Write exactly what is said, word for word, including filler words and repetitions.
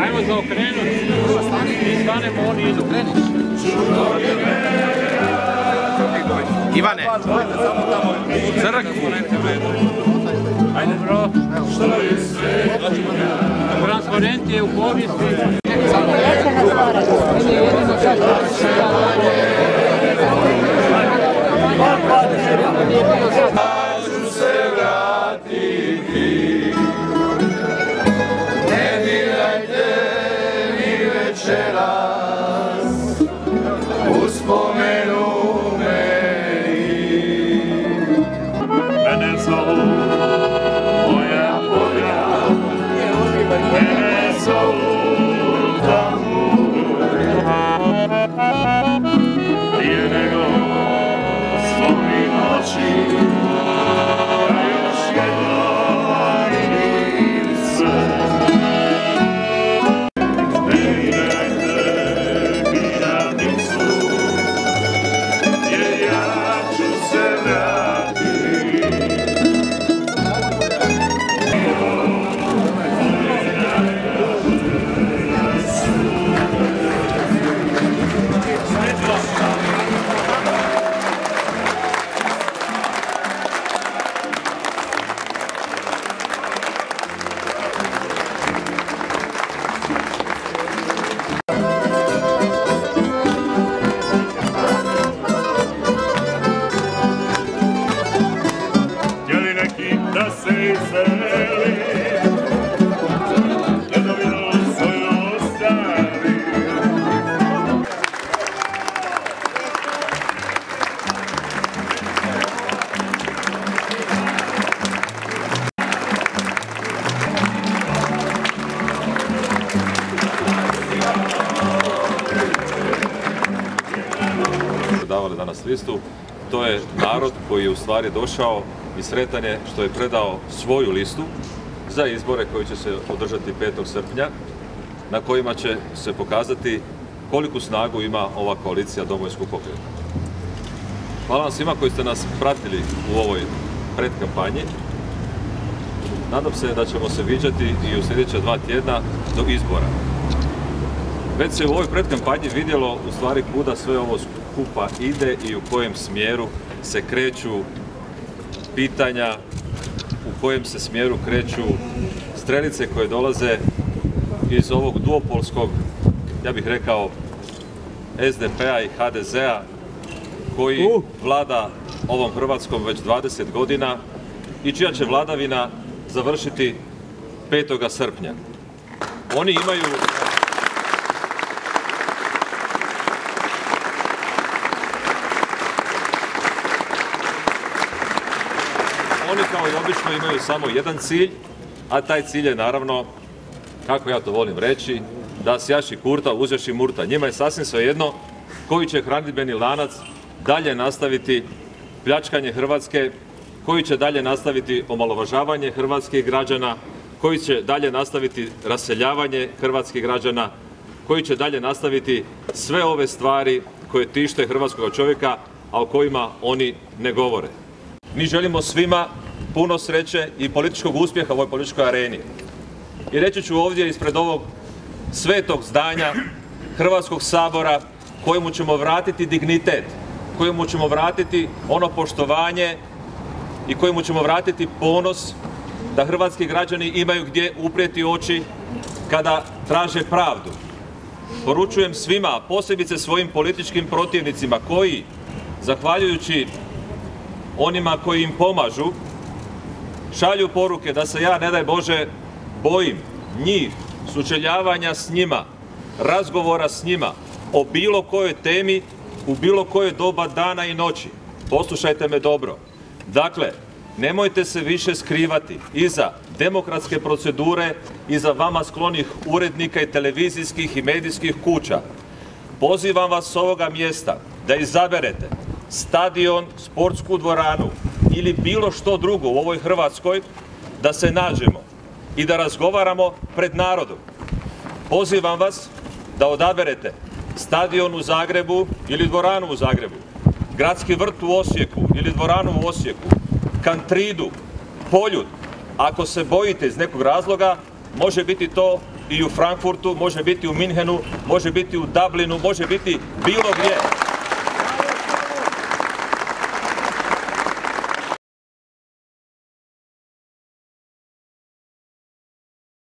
Ajmo zaokrenuti, mi stanemo, oni idu. Ivane, crkvu. Ajde, bro. Transparent je u povijesti. Samo nećemo stvarati. Meni je jedino sad što je dao. Danas listu, to je narod koji je u stvari došao i sretan je što je predao svoju listu za izbore koji će se održati petog srpnja, na kojima će se pokazati koliku snagu ima ova koalicija Domovinskog pokreta. Hvala vam svima koji ste nas pratili u ovoj predkampanji. Nadam se da ćemo se viđati i u sljedeća dva tjedna do izbora. Već se u ovoj predkampanji vidjelo u stvari kuda sve ovo skupa ide i u kojem smjeru se kreću pitanja, u kojem se smjeru kreću strelice koje dolaze iz ovog duopolskog, ja bih rekao, S D P-a i H D Z-a koji vlada ovom Hrvatskom već dvadeset godina i čija će vladavina završiti petog srpnja. Oni imaju... Oni kao i obično imaju samo jedan cilj, a taj cilj je naravno, kako ja to volim reći, da sjaši Kurta, uzjaši Murta. Njima je sasvim svejedno koji će hranidbeni lanac dalje nastaviti pljačkanje Hrvatske, koji će dalje nastaviti omalovažavanje hrvatskih građana, koji će dalje nastaviti raseljavanje hrvatskih građana, koji će dalje nastaviti sve ove stvari koje tište hrvatskog čovjeka, a o kojima oni ne govore. Mi želimo svima puno sreće i političkog uspjeha u ovoj političkoj areni. I reći ću ovdje ispred ovog svetog zdanja Hrvatskog sabora kojemu ćemo vratiti dignitet, kojemu ćemo vratiti ono poštovanje i kojemu ćemo vratiti ponos da hrvatski građani imaju gdje uprijeti oči kada traže pravdu. Poručujem svima, a posebice svojim političkim protivnicima koji, zahvaljujući onima koji im pomažu, šalju poruke da se ja, ne daj Bože, bojim njih, sučeljavanja s njima, razgovora s njima o bilo kojoj temi, u bilo kojoj doba dana i noći. Poslušajte me dobro. Dakle, nemojte se više skrivati iza demokratske procedure, iza vama sklonih urednika i televizijskih i medijskih kuća. Pozivam vas s ovoga mjesta da izaberete stadion, sportsku dvoranu ili bilo što drugo u ovoj Hrvatskoj, da se nađemo i da razgovaramo pred narodom. Pozivam vas da odaberete stadion u Zagrebu ili dvoranu u Zagrebu, Gradski vrt u Osijeku ili dvoranu u Osijeku, Kantridu, Poljud, ako se bojite iz nekog razloga, može biti to i u Frankfurtu, može biti u Minhenu, može biti u Dublinu, može biti bilo gdje.